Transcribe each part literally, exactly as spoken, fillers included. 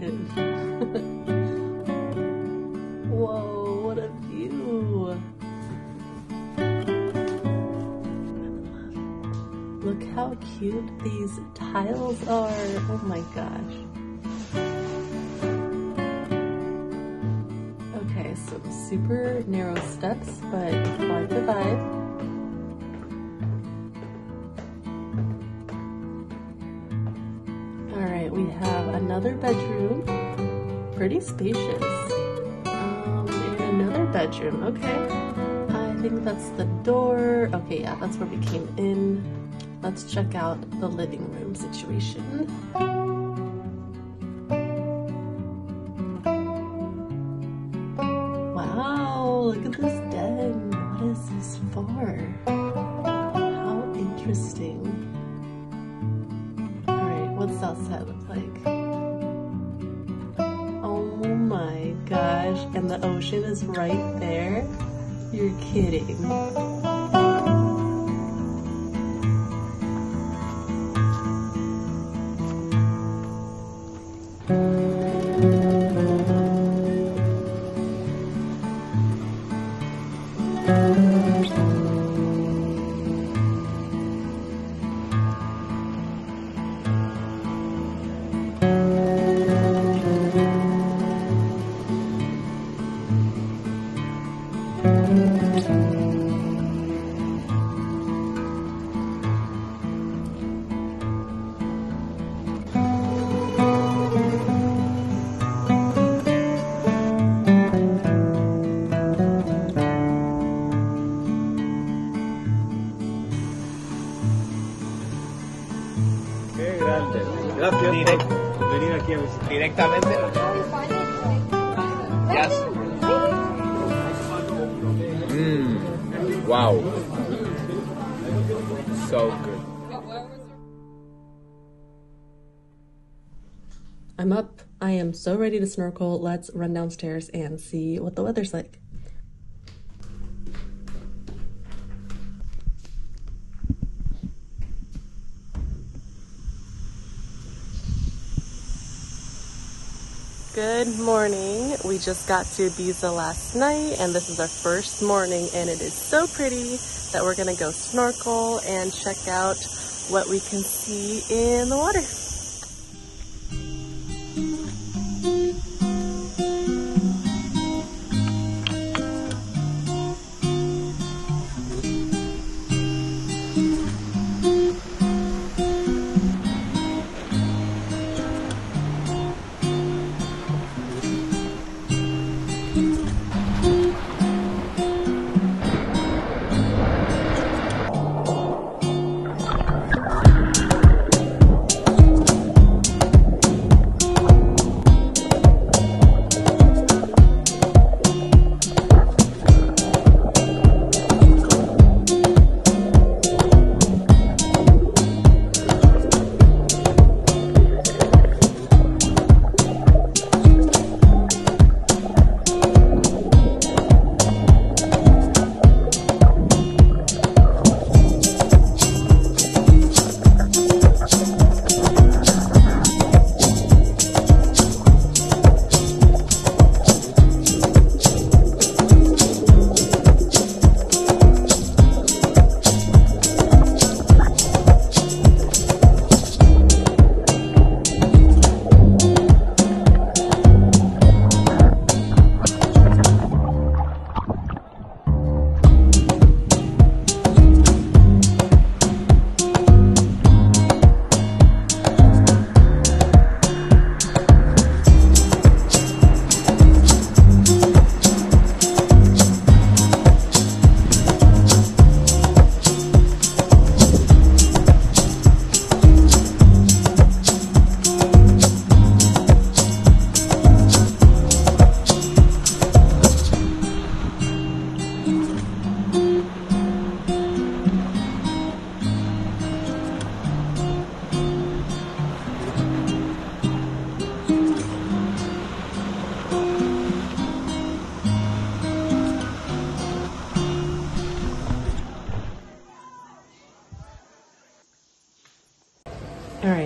mountain. Whoa, what a view. Look how cute these tiles are. Oh my gosh. Okay, so super narrow steps, but quite the vibe. We have another bedroom, pretty spacious, um, and another bedroom, okay. I think that's the door, okay, yeah, that's where we came in. Let's check out the living room situation. Wow, look at this den, what is this for? How interesting. What's outside look like? Oh my gosh, and the ocean is right there? You're kidding. Directamente. Yes. Mm. Wow. So good. I'm up. I am so ready to snorkel. Let's run downstairs and see what the weather's like. Good morning. We just got to Ibiza last night and this is our first morning and it is so pretty that we're gonna go snorkel and check out what we can see in the water.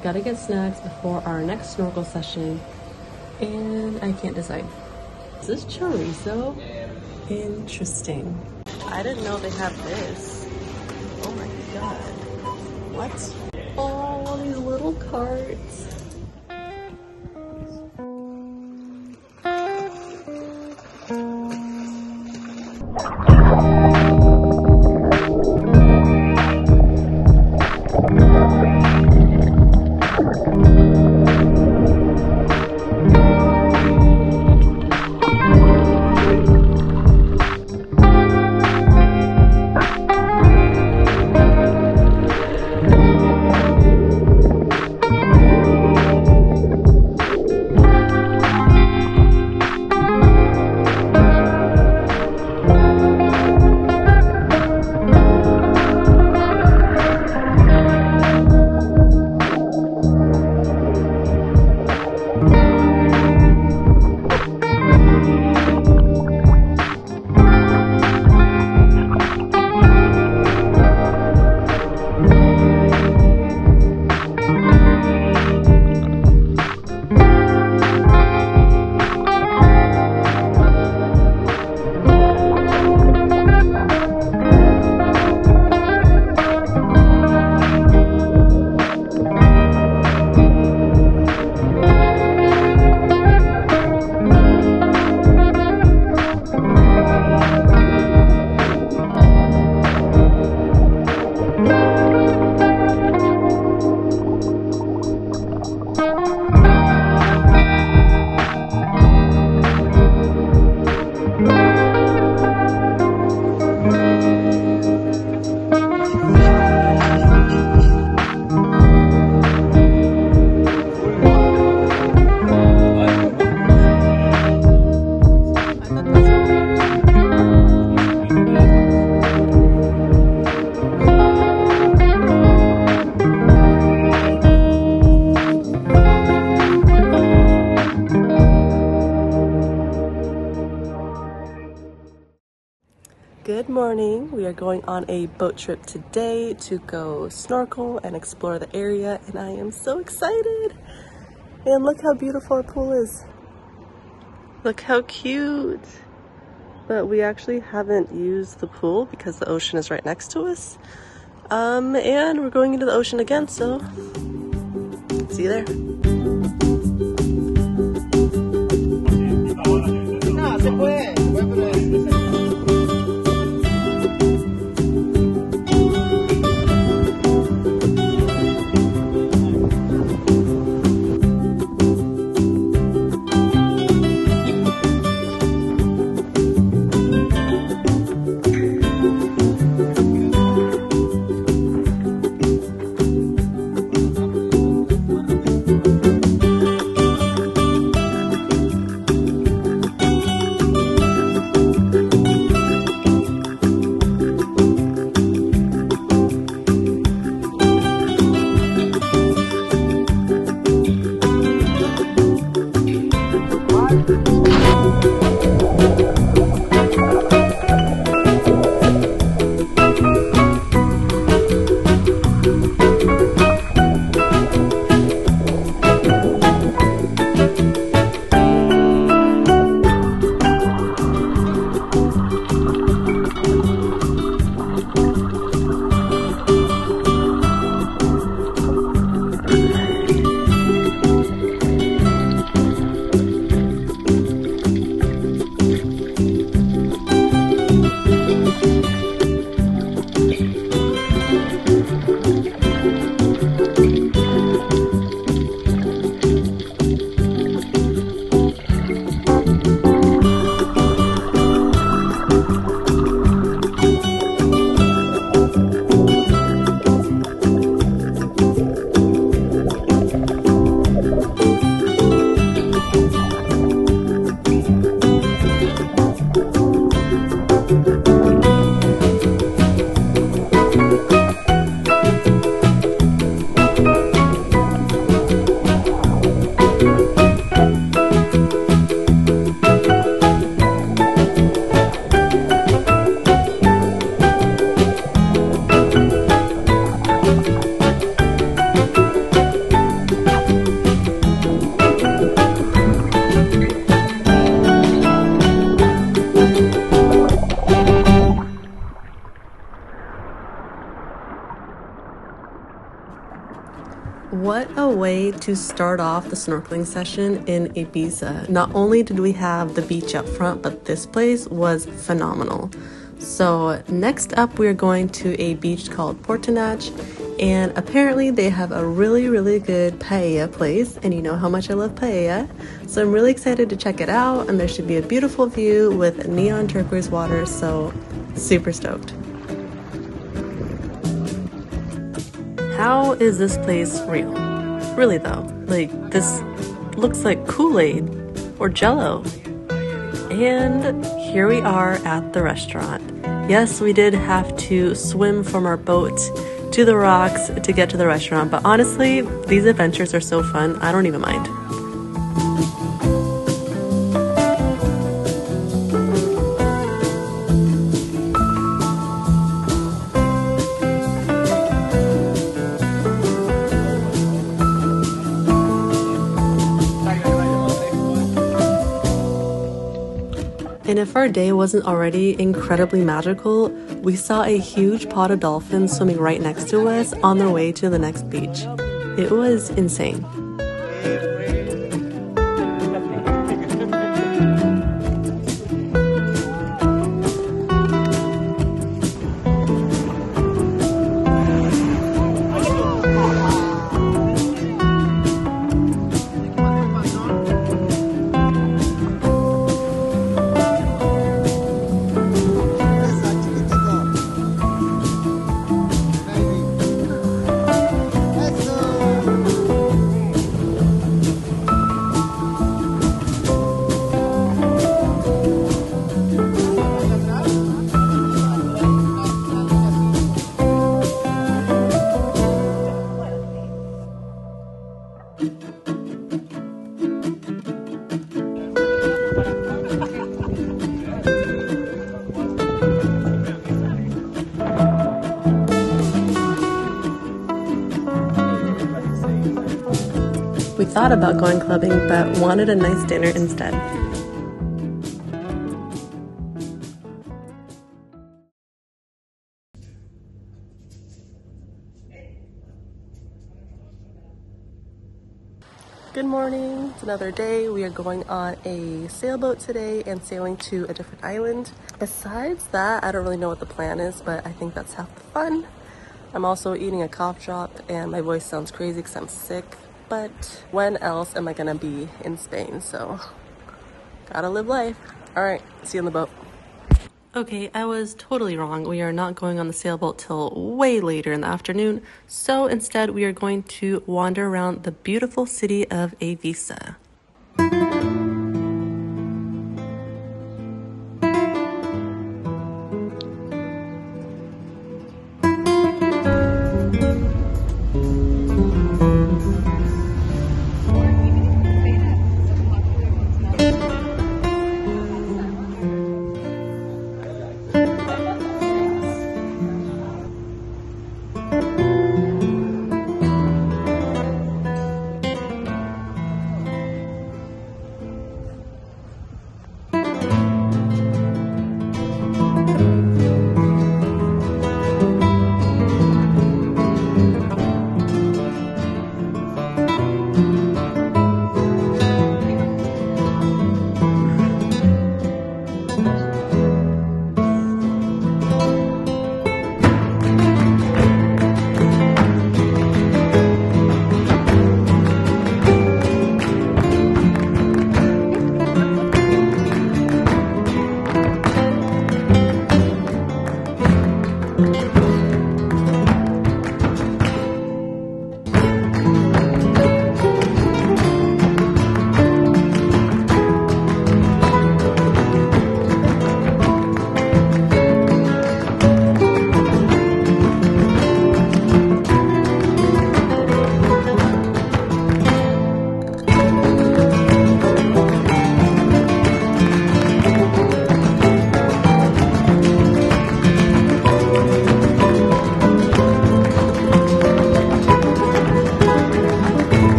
Gotta get snacks before our next snorkel session. and I can't decide. Is this chorizo? Interesting. I didn't know they have this. Oh my god. What? Oh, all these little carts. Good morning. We are going on a boat trip today to go snorkel and explore the area, and I am so excited. And look how beautiful our pool is. Look how cute. But we actually haven't used the pool because the ocean is right next to us. Um, and we're going into the ocean again, so see you there. Thank you. What a way to start off the snorkeling session in Ibiza. Not only did we have the beach up front, but this place was phenomenal. So next up, we're going to a beach called Portinatx, and apparently they have a really, really good paella place, and you know how much I love paella. So I'm really excited to check it out, and there should be a beautiful view with neon turquoise water, so super stoked. How is this place real? Really though, like this looks like Kool-Aid or Jell-O. And here we are at the restaurant. Yes, we did have to swim from our boat to the rocks to get to the restaurant, but honestly, these adventures are so fun, I don't even mind. And if our day wasn't already incredibly magical, we saw a huge pod of dolphins swimming right next to us on their way to the next beach. It was insane. We thought about going clubbing, but wanted a nice dinner instead. Good morning, it's another day. We are going on a sailboat today and sailing to a different island. Besides that, I don't really know what the plan is, but I think that's half the fun. I'm also eating a cough drop and my voice sounds crazy because I'm sick. But when else am I gonna be in Spain? So gotta live life. All right, see you on the boat. Okay, I was totally wrong. We are not going on the sailboat till way later in the afternoon. So instead we are going to wander around the beautiful city of Eivissa.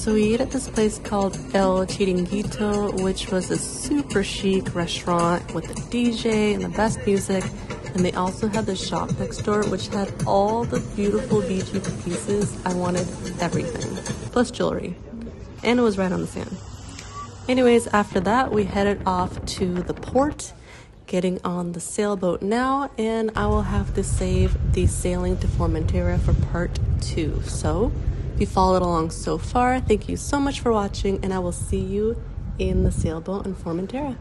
So we ate at this place called El Chiringuito, which was a super chic restaurant with a D J and the best music. And they also had the shop next door, which had all the beautiful beachy pieces. I wanted everything, plus jewelry. And it was right on the sand. Anyways, after that, we headed off to the port, getting on the sailboat now. And I will have to save the sailing to Formentera for part two. So if you followed along so far, thank you so much for watching, and I will see you in the sailboat in Formentera.